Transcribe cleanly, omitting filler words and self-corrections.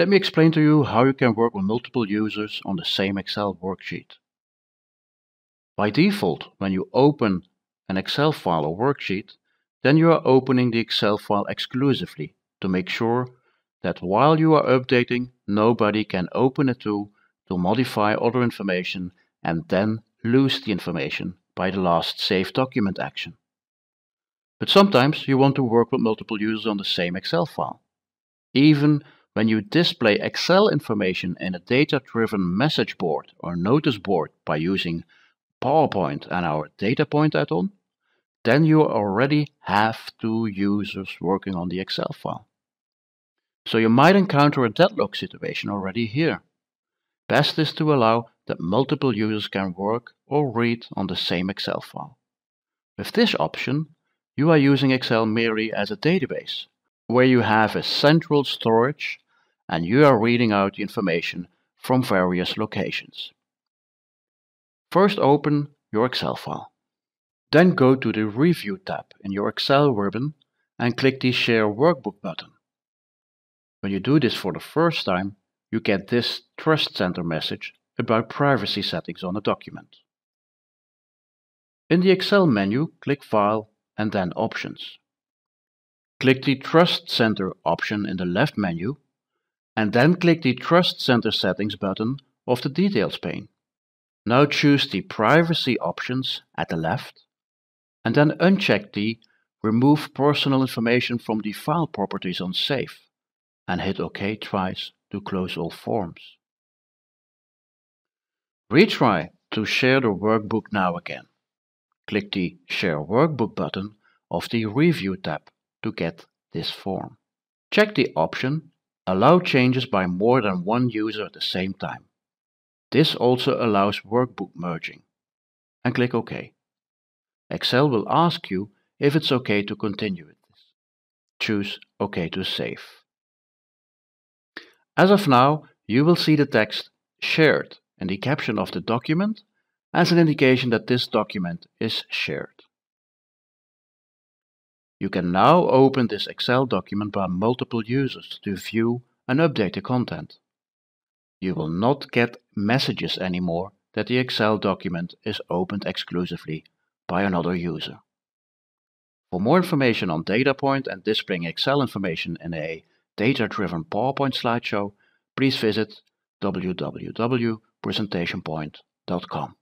Let me explain to you how you can work with multiple users on the same Excel worksheet. By default, when you open an Excel file or worksheet, then you are opening the Excel file exclusively to make sure that while you are updating, nobody can open it to modify other information and then lose the information by the last Save Document action. But sometimes you want to work with multiple users on the same Excel file. Even when you display Excel information in a data-driven message board or notice board by using PowerPoint and our DataPoint add-on, then you already have two users working on the Excel file. So you might encounter a deadlock situation already here. Best is to allow that multiple users can work or read on the same Excel file. With this option, you are using Excel merely as a database, where you have a central storage and you are reading out the information from various locations. First open your Excel file. Then go to the Review tab in your Excel ribbon and click the Share Workbook button. When you do this for the first time, you get this Trust Center message about privacy settings on a document. In the Excel menu, click File and then Options. Click the Trust Center option in the left menu and then click the Trust Center Settings button of the Details pane. Now choose the Privacy Options at the left and then uncheck the Remove Personal Information from the File Properties on Save and hit OK twice to close all forms. Retry to share the workbook now again. Click the Share Workbook button of the Review tab to get this form. Check the option Allow changes by more than one user at the same time. This also allows workbook merging. And click OK. Excel will ask you if it's OK to continue with this. Choose OK to save. As of now, you will see the text Shared in the caption of the document as an indication that this document is shared. You can now open this Excel document by multiple users to view and update the content. You will not get messages anymore that the Excel document is opened exclusively by another user. For more information on DataPoint and displaying Excel information in a data-driven PowerPoint slideshow, please visit www.presentationpoint.com.